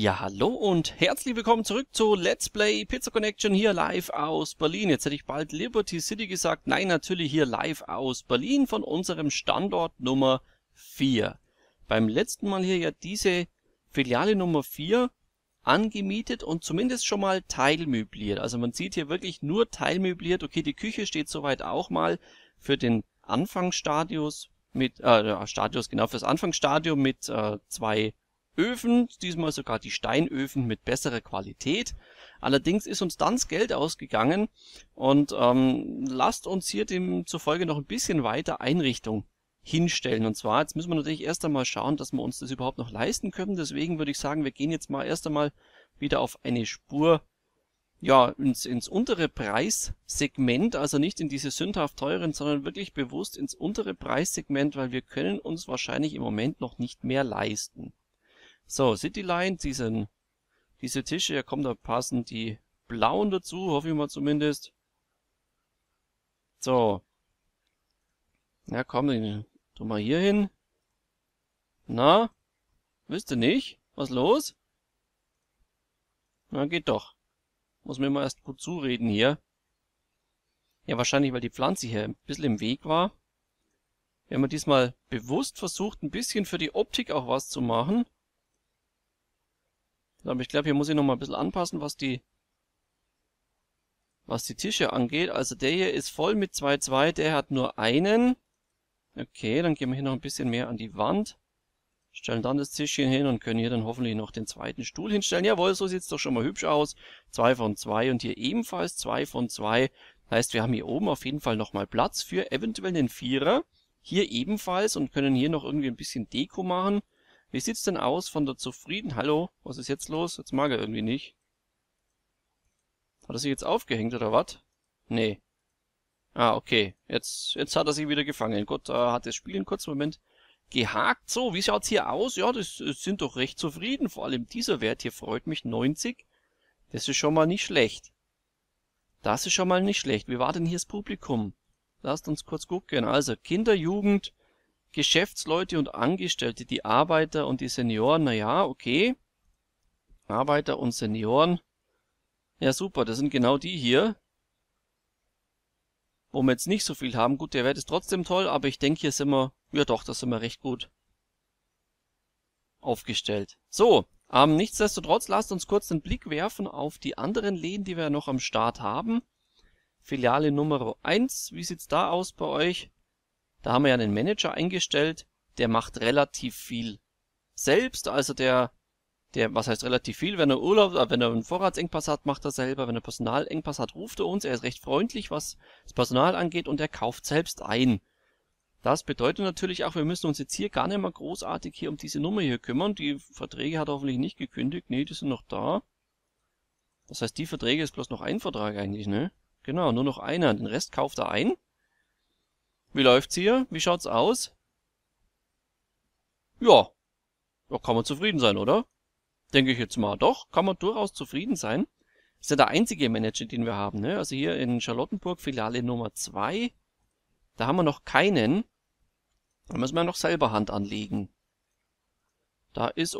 Ja, hallo und herzlich willkommen zurück zu Let's Play Pizza Connection hier live aus Berlin. Jetzt hätte ich bald Liberty City gesagt. Nein, natürlich hier live aus Berlin von unserem Standort Nummer 4. Beim letzten Mal hier ja diese Filiale Nummer 4 angemietet und zumindest schon mal teilmöbliert. Also man sieht hier wirklich nur teilmöbliert. Okay, die Küche steht soweit auch mal für den Anfangsstadius mit, fürs Anfangsstadium mit zwei Öfen, diesmal sogar die Steinöfen mit besserer Qualität. Allerdings ist uns dann das Geld ausgegangen und lasst uns hier demzufolge noch ein bisschen weiter Einrichtung hinstellen. Und zwar, jetzt müssen wir natürlich erst einmal schauen, dass wir uns das überhaupt noch leisten können. Deswegen würde ich sagen, wir gehen jetzt mal erst einmal wieder auf eine Spur, ja, ins untere Preissegment, also nicht in diese sündhaft teuren, sondern wirklich bewusst ins untere Preissegment, weil wir können uns wahrscheinlich im Moment noch nicht mehr leisten. So, Cityline, diese Tische, ja komm, da passen die blauen dazu, hoffe ich mal zumindest. So. Ja komm, den tu mal hier hin. Na? Wisst ihr nicht? Was los? Na, geht doch. Muss mir mal erst gut zureden hier. Ja, wahrscheinlich, weil die Pflanze hier ein bisschen im Weg war. Wir haben diesmal bewusst versucht, ein bisschen für die Optik auch was zu machen. Aber ich glaube, hier muss ich noch mal ein bisschen anpassen, was die Tische angeht. Also der hier ist voll mit 2,2, der hat nur einen. Okay, dann gehen wir hier noch ein bisschen mehr an die Wand. Stellen dann das Tischchen hin und können hier dann hoffentlich noch den zweiten Stuhl hinstellen. Jawohl, so sieht es doch schon mal hübsch aus. 2 von 2 und hier ebenfalls 2 von 2. Heißt, wir haben hier oben auf jeden Fall nochmal Platz für eventuell einen Vierer. Hier ebenfalls und können hier noch irgendwie ein bisschen Deko machen. Wie sieht's denn aus von der Zufrieden? Hallo, was ist jetzt los? Jetzt mag er irgendwie nicht. Hat er sich jetzt aufgehängt oder was? Nee. Ah, okay. Jetzt hat er sich wieder gefangen. Gott, hat das Spiel einen kurzen Moment gehakt. So, wie schaut's hier aus? Ja, das sind doch recht zufrieden. Vor allem dieser Wert hier freut mich, 90. Das ist schon mal nicht schlecht. Das ist schon mal nicht schlecht. Wie war denn hier das Publikum? Lasst uns kurz gucken. Also, Kinder, Jugend, Geschäftsleute und Angestellte, die Arbeiter und die Senioren, naja, okay. Arbeiter und Senioren. Ja, super, das sind genau die hier. Wo wir jetzt nicht so viel haben. Gut, der Wert ist trotzdem toll, aber ich denke, hier sind wir, ja doch, da sind wir recht gut aufgestellt. So, nichtsdestotrotz, lasst uns kurz den Blick werfen auf die anderen Läden, die wir ja noch am Start haben. Filiale Nummer 1, wie sieht's da aus bei euch? Da haben wir ja einen Manager eingestellt, der macht relativ viel selbst, also was heißt relativ viel, wenn er einen Vorratsengpass hat, macht er selber, wenn er Personalengpass hat, ruft er uns, er ist recht freundlich, was das Personal angeht und er kauft selbst ein. Das bedeutet natürlich auch, wir müssen uns jetzt hier gar nicht mal großartig hier um diese Nummer hier kümmern, die Verträge hat er hoffentlich nicht gekündigt, nee, die sind noch da. Das heißt, die Verträge ist bloß noch ein Vertrag eigentlich, ne? Genau, nur noch einer, den Rest kauft er ein. Wie läuft's hier? Wie schaut's aus? Ja. Ja, kann man zufrieden sein, oder? Denke ich jetzt mal. Doch, kann man durchaus zufrieden sein. Ist ja der einzige Manager, den wir haben, ne? Also hier in Charlottenburg, Filiale Nummer 2. Da haben wir noch keinen. Da müssen wir noch selber Hand anlegen. Da ist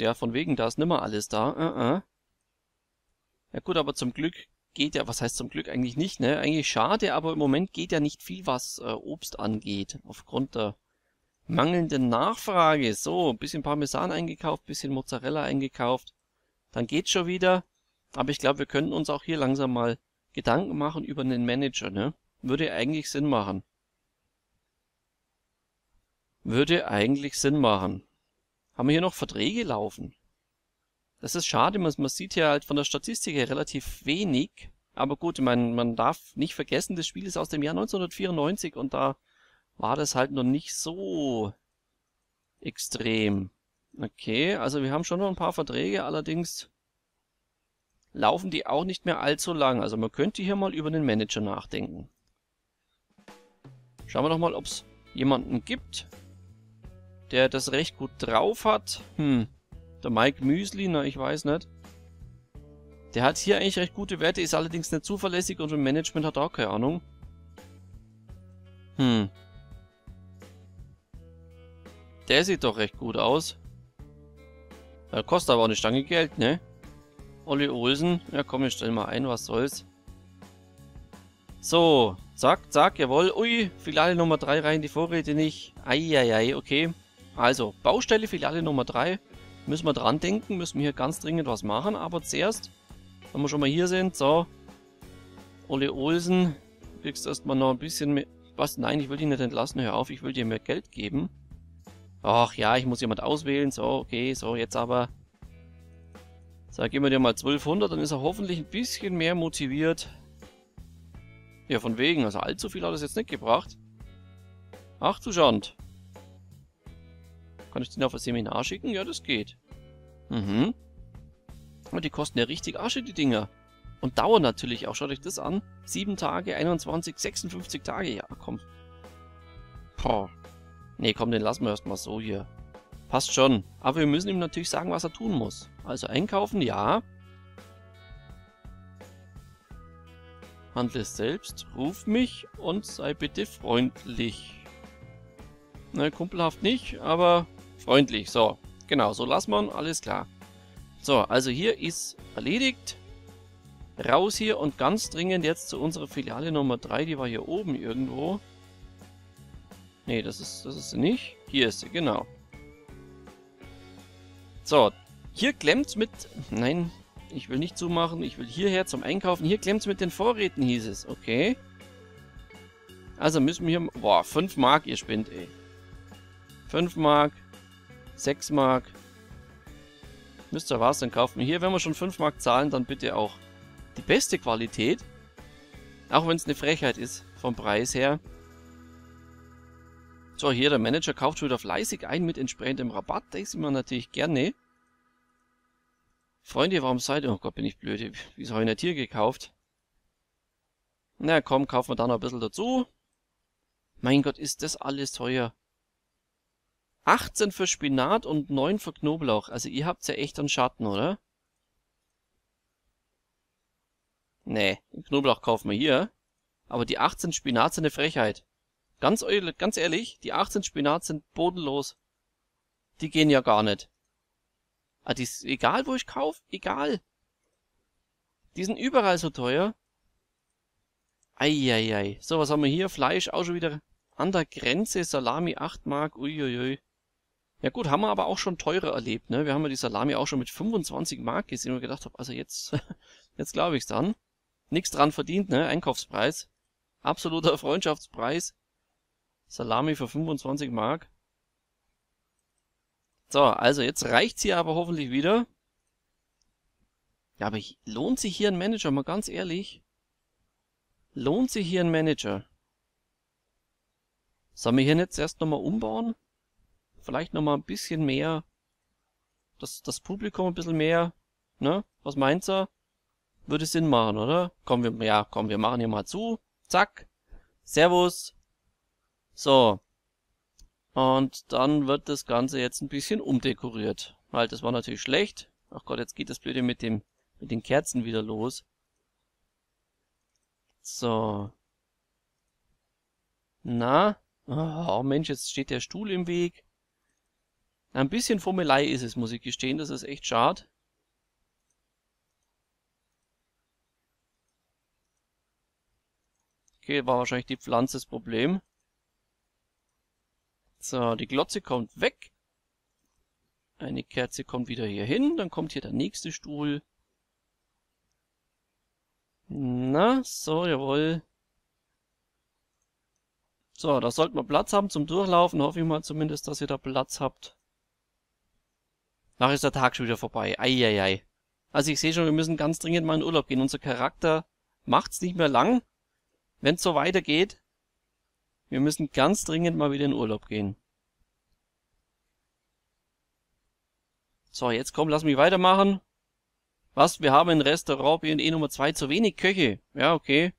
ja von wegen, da ist nimmer alles da. Ja gut, aber zum Glück geht ja, was heißt zum Glück eigentlich nicht, ne? Eigentlich schade, aber im Moment geht ja nicht viel, was Obst angeht, aufgrund der mangelnden Nachfrage. So, ein bisschen Parmesan eingekauft, ein bisschen Mozzarella eingekauft, dann geht's schon wieder. Aber ich glaube, wir könnten uns auch hier langsam mal Gedanken machen über einen Manager, ne? Würde eigentlich Sinn machen. Haben wir hier noch Verträge laufen? Das ist schade, man sieht hier halt von der Statistik her relativ wenig. Aber gut, ich meine, man darf nicht vergessen, das Spiel ist aus dem Jahr 1994 und da war das halt noch nicht so extrem. Okay, also wir haben schon noch ein paar Verträge, allerdings laufen die auch nicht mehr allzu lang. Also man könnte hier mal über den Manager nachdenken. Schauen wir doch mal, ob es jemanden gibt, der das recht gut drauf hat. Der Mike Müsli, na, ich weiß nicht. Der hat hier eigentlich recht gute Werte, ist allerdings nicht zuverlässig und im Management hat er auch keine Ahnung. Der sieht doch recht gut aus. Kostet aber auch eine Stange Geld, ne? Olli Olsen. Ja komm, ich stell mal ein, was soll's. So, zack, zack, jawohl. Ui, Filiale Nummer 3 rein, die Vorräte nicht. Eieiei, okay. Also, Baustelle Filiale Nummer 3. Müssen wir dran denken, müssen wir hier ganz dringend was machen. Aber zuerst, wenn wir schon mal hier sind, so. Olli Olsen, du kriegst erstmal noch ein bisschen mehr... Was? Nein, ich will dich nicht entlassen, hör auf, ich will dir mehr Geld geben. Ach ja, ich muss jemand auswählen, so, okay, so, jetzt aber. So, geben wir dir mal 1200, dann ist er hoffentlich ein bisschen mehr motiviert. Ja, von wegen, also allzu viel hat es jetzt nicht gebracht. Ach du Schand. Kann ich den auf ein Seminar schicken? Ja, das geht. Mhm. Und die kosten ja richtig Asche, die Dinger. Und dauern natürlich auch, schaut euch das an. 7 Tage, 21, 56 Tage. Ja, komm. Boah. Nee, komm, den lassen wir erstmal so hier. Passt schon. Aber wir müssen ihm natürlich sagen, was er tun muss. Also einkaufen, ja. Handle es selbst, ruf mich und sei bitte freundlich. Na, kumpelhaft nicht, aber freundlich. So, genau, so lassen wir ihn, alles klar. So, also hier ist erledigt. Raus hier und ganz dringend jetzt zu unserer Filiale Nummer 3, die war hier oben irgendwo. Ne, das ist sie nicht. Hier ist sie, genau. So, hier klemmt's mit... Nein, ich will nicht zumachen, ich will hierher zum Einkaufen. Hier klemmt's mit den Vorräten, hieß es. Okay. Also müssen wir hier... Boah, 5 Mark, ihr spinnt, ey. 5 Mark, 6 Mark. Müsst ihr was, dann kaufen wir hier. Wenn wir schon 5 Mark zahlen, dann bitte auch die beste Qualität, auch wenn es eine Frechheit ist vom Preis her. So, hier der Manager kauft schon wieder fleißig ein mit entsprechendem Rabatt, das sieht man natürlich gerne. Freunde, warum seid ihr... Oh Gott, bin ich blöd, wieso habe ich nicht hier gekauft? Na komm, kaufen wir da noch ein bisschen dazu. Mein Gott, ist das alles teuer. 18 für Spinat und 9 für Knoblauch, also ihr habt ja echt einen Schatten, oder? Nee, Knoblauch kaufen wir hier. Aber die 18 Spinat sind eine Frechheit. Ganz ehrlich, die 18 Spinat sind bodenlos. Die gehen ja gar nicht. Ah, die ist egal, wo ich kaufe, egal. Die sind überall so teuer. Eieiei. So, was haben wir hier? Fleisch auch schon wieder an der Grenze. Salami 8 Mark, uiuiui. Ja gut, haben wir aber auch schon teurer erlebt, ne? Wir haben ja die Salami auch schon mit 25 Mark gesehen und gedacht habe, also jetzt, jetzt glaube ich's dann. Nix dran verdient, ne? Einkaufspreis. Absoluter Freundschaftspreis. Salami für 25 Mark. So, also jetzt reicht's hier aber hoffentlich wieder. Ja, aber lohnt sich hier ein Manager? Mal ganz ehrlich. Lohnt sich hier ein Manager? Sollen wir hier nicht erst nochmal umbauen? Vielleicht nochmal ein bisschen mehr. Das Publikum ein bisschen mehr. Ne? Was meint ihr? Würde Sinn machen, oder? Komm, wir machen hier mal zu. Zack. Servus. So. Und dann wird das Ganze jetzt ein bisschen umdekoriert. Halt, das war natürlich schlecht. Ach Gott, jetzt geht das Blöde mit den Kerzen wieder los. So. Na? Oh Mensch, jetzt steht der Stuhl im Weg. Ein bisschen Fummelei ist es, muss ich gestehen. Das ist echt schade. Okay, war wahrscheinlich die Pflanze das Problem. So, die Glotze kommt weg. Eine Kerze kommt wieder hier hin. Dann kommt hier der nächste Stuhl. Na, so, jawohl. So, da sollten wir Platz haben zum Durchlaufen. Hoffe ich mal zumindest, dass ihr da Platz habt. Nachher ist der Tag schon wieder vorbei. Eieiei. Also ich sehe schon, wir müssen ganz dringend mal in Urlaub gehen. Unser Charakter macht's nicht mehr lang. Wenn es so weitergeht, wir müssen ganz dringend mal wieder in Urlaub gehen. So, jetzt komm, lass mich weitermachen. Was? Wir haben in Restaurant B&E Nummer 2 zu wenig Köche. Ja, okay.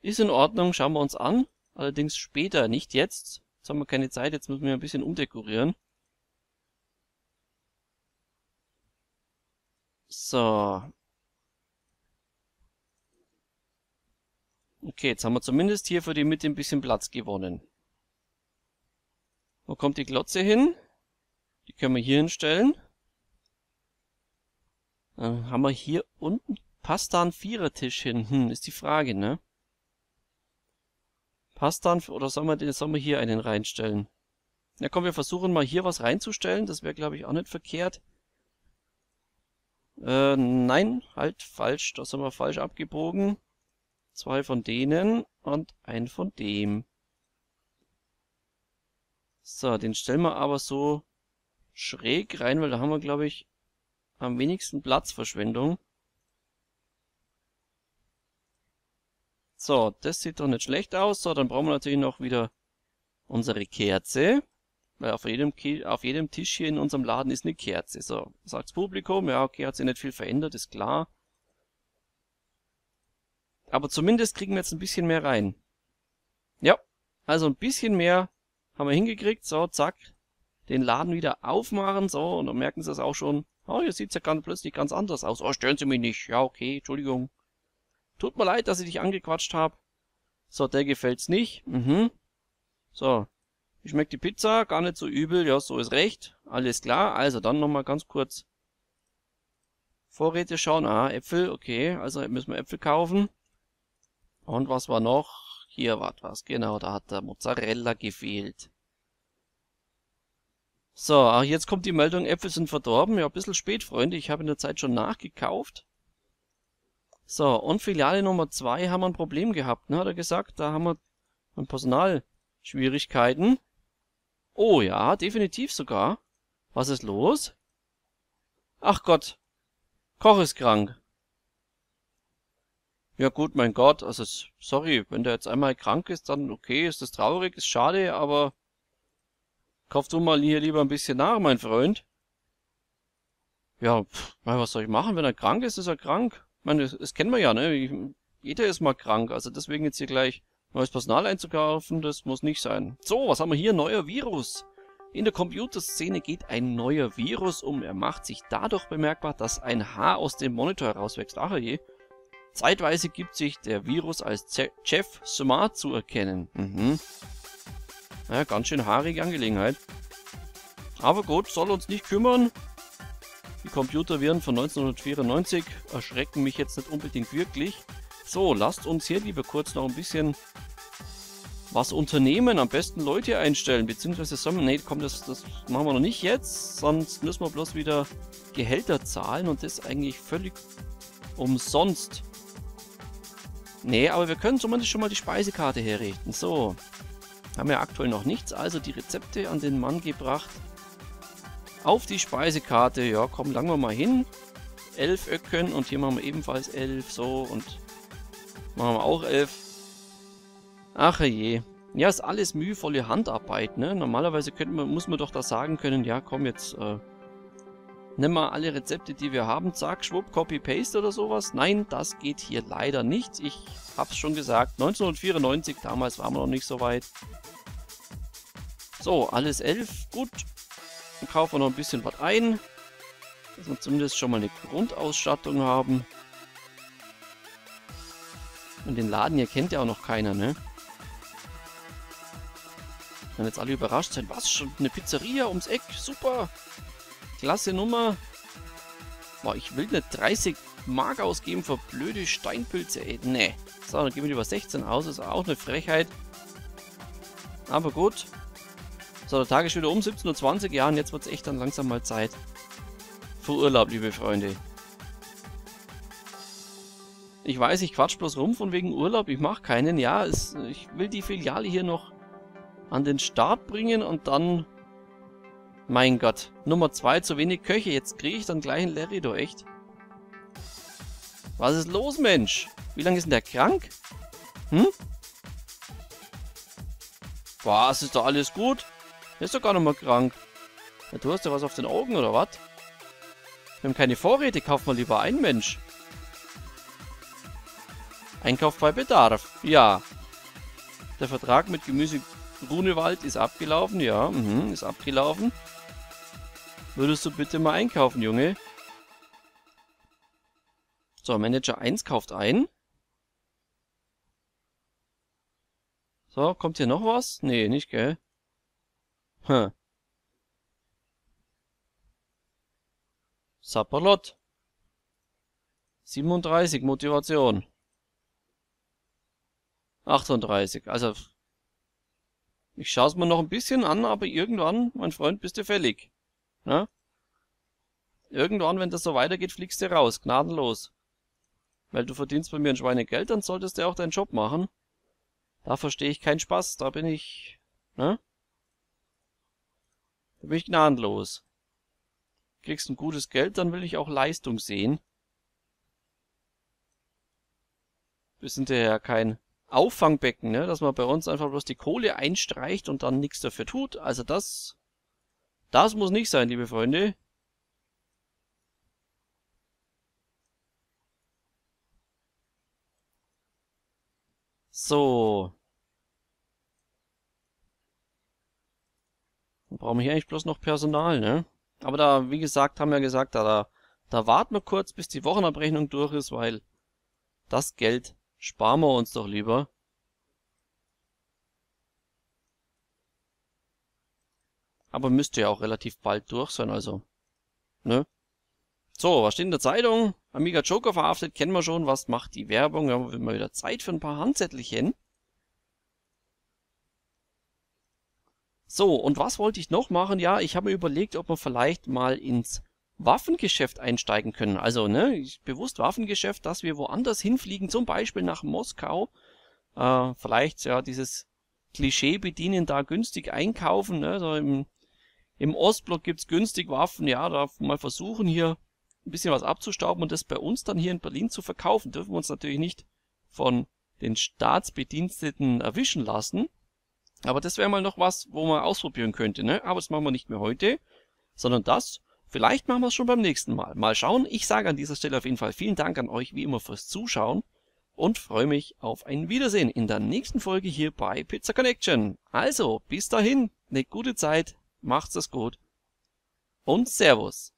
Ist in Ordnung, schauen wir uns an. Allerdings später, nicht jetzt. Jetzt haben wir keine Zeit, jetzt müssen wir ein bisschen umdekorieren. So. Okay, jetzt haben wir zumindest hier für die Mitte ein bisschen Platz gewonnen. Wo kommt die Glotze hin? Die können wir hier hinstellen. Dann haben wir hier unten, passt da ein Vierertisch hin? Ist die Frage, ne? Passt dann, oder sollen wir hier einen reinstellen? Na komm, wir versuchen mal hier was reinzustellen. Das wäre, glaube ich, auch nicht verkehrt. Nein, halt falsch. Das haben wir falsch abgebogen. 2 von denen und 1 von dem. So, den stellen wir aber so schräg rein, weil da haben wir, glaube ich, am wenigsten Platzverschwendung. So, das sieht doch nicht schlecht aus. So, dann brauchen wir natürlich noch wieder unsere Kerze. Weil auf jedem Tisch hier in unserem Laden ist eine Kerze. So, sagt's Publikum. Ja, okay, hat sich nicht viel verändert, ist klar. Aber zumindest kriegen wir jetzt ein bisschen mehr rein. Ja, also ein bisschen mehr haben wir hingekriegt. So, zack. Den Laden wieder aufmachen. So, und dann merken Sie das auch schon. Oh, hier sieht's ja ganz plötzlich ganz anders aus. Oh, stören Sie mich nicht. Ja, okay, Entschuldigung. Tut mir leid, dass ich dich angequatscht habe. So, der gefällt's nicht. So, ich schmeckt die Pizza gar nicht so übel. Ja, so ist recht. Alles klar. Also, dann nochmal ganz kurz. Vorräte schauen. Ah, Äpfel. Okay, also müssen wir Äpfel kaufen. Und was war noch? Hier war was. Genau, da hat der Mozzarella gefehlt. So, jetzt kommt die Meldung, Äpfel sind verdorben. Ja, ein bisschen spät, Freunde. Ich habe in der Zeit schon nachgekauft. So, und Filiale Nummer 2 haben wir ein Problem gehabt, ne, hat er gesagt. Da haben wir Personalschwierigkeiten. Oh ja, definitiv sogar. Was ist los? Ach Gott, Koch ist krank. Ja gut, mein Gott, also sorry, wenn der jetzt einmal krank ist, dann okay, ist das traurig, ist schade, aber kauf du mal hier lieber ein bisschen nach, mein Freund. Ja, was soll ich machen, wenn er krank ist, ist er krank. Ich meine, das kennen wir ja, ne? Jeder ist mal krank, also deswegen jetzt hier gleich neues Personal einzukaufen, das muss nicht sein. So, was haben wir hier? Neuer Virus. In der Computerszene geht ein neuer Virus um. Er macht sich dadurch bemerkbar, dass ein Haar aus dem Monitor herauswächst. Ach je. Zeitweise gibt sich der Virus als Jeff Smart zu erkennen. Naja, ganz schön haarige Angelegenheit. Aber gut, soll uns nicht kümmern. Die Computerviren von 1994 erschrecken mich jetzt nicht unbedingt wirklich. So, lasst uns hier lieber kurz noch ein bisschen was unternehmen. Am besten Leute einstellen, beziehungsweise sagen wir, nee, komm, das machen wir noch nicht jetzt. Sonst müssen wir bloß wieder Gehälter zahlen und das eigentlich völlig umsonst. Nee, aber wir können zumindest schon mal die Speisekarte herrichten. So, haben wir aktuell noch nichts. Also die Rezepte an den Mann gebracht. Auf die Speisekarte, ja komm, langen wir mal hin. 11 Öcken und hier machen wir ebenfalls 11, so und machen wir auch 11. Ach je. Ja, ist alles mühevolle Handarbeit, ne? Normalerweise muss man doch da sagen können, ja komm jetzt, nimm mal alle Rezepte, die wir haben, zack, schwupp, copy, paste oder sowas. Nein, das geht hier leider nicht. Ich hab's schon gesagt, 1994, damals waren wir noch nicht so weit. So, alles 11, gut. Dann kaufen wir noch ein bisschen was ein, dass wir zumindest schon mal eine Grundausstattung haben. Und den Laden hier kennt ja auch noch keiner, ne? Dann jetzt alle überrascht sein. Was, schon eine Pizzeria ums Eck? Super! Klasse Nummer! Boah, ich will nicht 30 Mark ausgeben für blöde Steinpilze, ey. Ne. So, dann gehen wir über 16 aus. Ist auch eine Frechheit. Aber gut. So, der Tag ist wieder um, 17:20 Uhr, ja, und jetzt wird es echt dann langsam mal Zeit für Urlaub, liebe Freunde. Ich weiß, ich quatsch bloß rum von wegen Urlaub, ich mache keinen, ja, ich will die Filiale hier noch an den Start bringen und dann, mein Gott, Nummer 2, zu wenig Köche, jetzt kriege ich dann gleich einen Larry, doch echt. Was ist los, Mensch? Wie lange ist denn der krank? Was, ist doch alles gut? Der ist doch gar nicht mal krank. Ja, du hast ja was auf den Augen, oder was? Wir haben keine Vorräte, kauf mal lieber ein, Mensch. Einkauf bei Bedarf, ja. Der Vertrag mit Gemüse Grunewald ist abgelaufen, ja, ist abgelaufen. Würdest du bitte mal einkaufen, Junge? So, Manager 1 kauft ein. So, kommt hier noch was? Nee, nicht, gell? Hm. Sapperlot. 37 Motivation. 38. Also, ich schaue es mir noch ein bisschen an, aber irgendwann, mein Freund, bist du fällig. Na? Irgendwann, wenn das so weitergeht, fliegst du raus, gnadenlos. Weil du verdienst bei mir ein Schweinegeld, dann solltest du auch deinen Job machen. Da verstehe ich keinen Spaß, da bin ich, ne? Da bin ich gnadenlos. Kriegst ein gutes Geld, dann will ich auch Leistung sehen. Wir sind ja kein Auffangbecken, ne? Dass man bei uns einfach bloß die Kohle einstreicht und dann nichts dafür tut. Also das muss nicht sein, liebe Freunde. So. Dann brauchen wir hier eigentlich bloß noch Personal, ne? Aber da, wie gesagt, haben wir gesagt, da warten wir kurz, bis die Wochenabrechnung durch ist, weil das Geld sparen wir uns doch lieber. Aber müsste ja auch relativ bald durch sein, also. Ne? So, was steht in der Zeitung? Amiga Joker verhaftet, kennen wir schon. Was macht die Werbung? Wir haben mal wieder Zeit für ein paar Handzettelchen. So, und was wollte ich noch machen? Ja, ich habe mir überlegt, ob wir vielleicht mal ins Waffengeschäft einsteigen können. Also, ne, bewusst Waffengeschäft, dass wir woanders hinfliegen, zum Beispiel nach Moskau. Vielleicht, ja, dieses Klischee bedienen, da günstig einkaufen, ne, so im Ostblock gibt's günstig Waffen, ja, da mal versuchen hier ein bisschen was abzustauben und das bei uns dann hier in Berlin zu verkaufen. Dürfen wir uns natürlich nicht von den Staatsbediensteten erwischen lassen. Aber das wäre mal noch was, wo man ausprobieren könnte, ne? Aber das machen wir nicht mehr heute, sondern das, vielleicht machen wir es schon beim nächsten Mal. Mal schauen. Ich sage an dieser Stelle auf jeden Fall vielen Dank an euch wie immer fürs Zuschauen und freue mich auf ein Wiedersehen in der nächsten Folge hier bei Pizza Connection. Also, bis dahin, eine gute Zeit, macht's es gut und Servus.